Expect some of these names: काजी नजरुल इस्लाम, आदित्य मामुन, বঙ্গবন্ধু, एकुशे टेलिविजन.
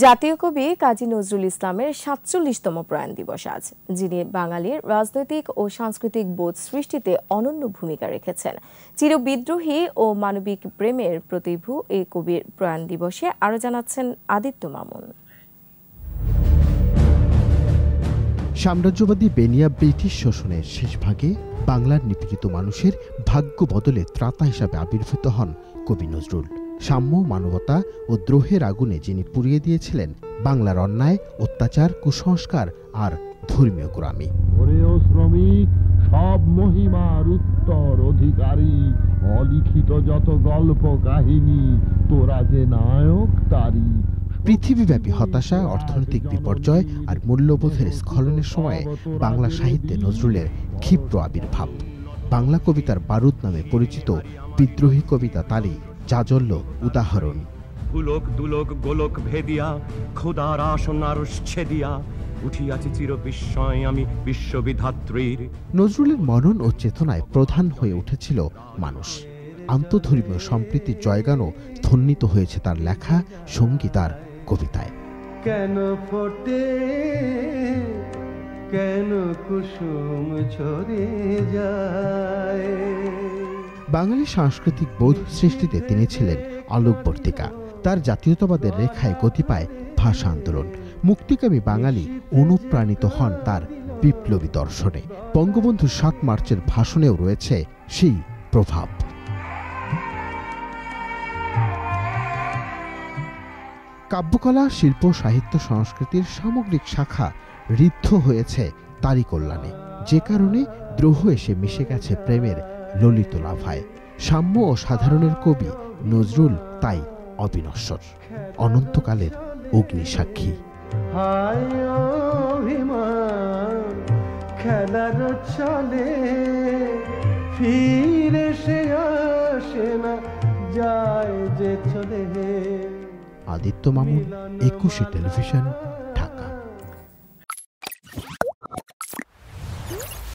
जातीय कवि काजी नजरुल इस्लामेर ৪৭তম प्राण दिवस आज, जिनि बांगालिर राजनैतिक और सांस्कृतिक बोध सृष्टिते अनन्य भूमिका रेखेछेन। चिरबिद्रोही और मानविक प्रेमेर प्रतिभू ए कविर प्राण दिवसे आरो जानाच्छेन आदित्य मामुन। साम्राज्यवादी बेनिया ब्रिटिश शोषणेर शेष भागे बांगलार निपीड़ित मानुषेर भाग्य बदले त्राता हिसेबे आविर्भूत हन कवि नजरुल। साम्य मानवता और द्रोहेर आगुने जिनि पुड़िये दियेछिलेन बांगलार अन्याय अत्याचार कुसंस्कार और धर्मीय गोरामी। श्रमिक सब महिमार उत्तर अधिकारी अलिखित जत गल्प काहिनी तोरा जे नायक तारी। पृथिवीव्यापी हताशा अर्थनैतिक विपर्जय और मूल्यबोधेर स्खलनेर समय बांगला साहित्ये नजरुलेर क्षिप्र आविर्भाव। बांगला कवितार बारूद नामे परिचित विद्रोही कविता ताली जाजल्य उदाहरण। भूलोक दुलोक गोलोक भेदिया खुदार आसन आरुष छेदिया उठियाछि चिर बिस्मय आमी विश्वविधात्रीर। नजरुलेर मनन और चेतनाय प्रधान हये उठेছিল মানুষ। আন্তঃধর্মীয় সম্প্রীতি জয়গানও ধ্বনিত হয়েছে তার লেখা সংগীত আর কবিতায়। কেন ফোটে কেন কুসুম ঝরে যায়। বাঙালি সাংস্কৃতিক বোধ সৃষ্টিতে তিনি ছিলেন আলোকবর্তিকা। তার জাতীয়তাবাদের রেখায় গতি পায় ভাষা আন্দোলন। মুক্তিকামী বাঙালি অনুপ্রাণিত হন তার বিপ্লবী দর্শনে। বঙ্গবন্ধু ৭ মার্চের ভাষণেও রয়েছে সেই প্রভাব। কাব্যকলা শিল্প সাহিত্য সংস্কৃতির সামগ্রিক শাখা ঋদ্ধ হয়েছে তারই কল্যাণে, যে কারণে দ্রোহ এসে মিশে গেছে প্রেমের ललित लाभाय। साम्य और साधारण कवि नजरुल ताई अविनश्वर अनंतकालेर अग्निसाक्षी। आदित्य मामुन, एकुशे टेलिविजन।